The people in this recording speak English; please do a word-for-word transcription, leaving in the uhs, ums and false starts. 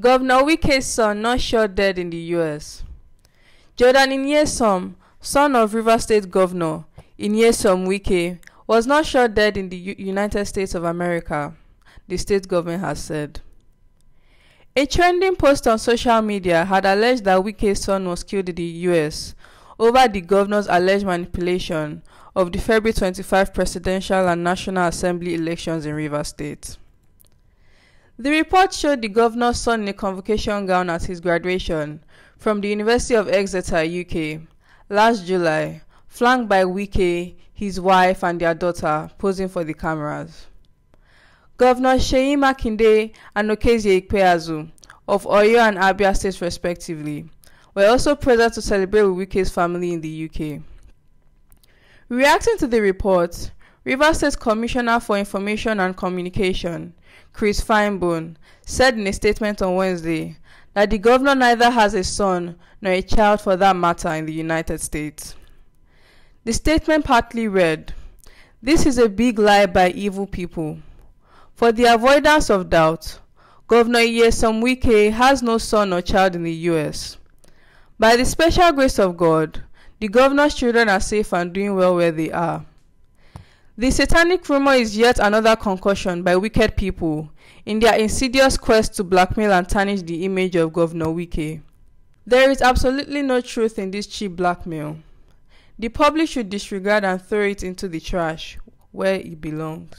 Governor Wike's son not shot dead in the U S Jordan Inyesom, son of Rivers State Governor Inyesom Wike, was not shot dead in the U United States of America, the state government has said. A trending post on social media had alleged that Wike's son was killed in the U S over the governor's alleged manipulation of the February twenty-fifth presidential and National Assembly elections in Rivers State. The report showed the governor's son in a convocation gown at his graduation from the University of Exeter, U K, last July, flanked by Wike, his wife, and their daughter, posing for the cameras. Governor Seyi Makinde and Okezie Ikpeazu, of Oyo and Abia states respectively, were also present to celebrate with Wike's family in the U K. Reacting to the report, Rivers State Commissioner for Information and Communication, Chris Fynebone, said in a statement on Wednesday that the governor neither has a son nor a child for that matter in the United States. The statement partly read, "This is a big lie by evil people. For the avoidance of doubt, Governor Inyesom Wike has no son or child in the U S By the special grace of God, the governor's children are safe and doing well where they are. The satanic rumor is yet another concussion by wicked people in their insidious quest to blackmail and tarnish the image of Governor Wike. There is absolutely no truth in this cheap blackmail. The public should disregard and throw it into the trash where it belongs."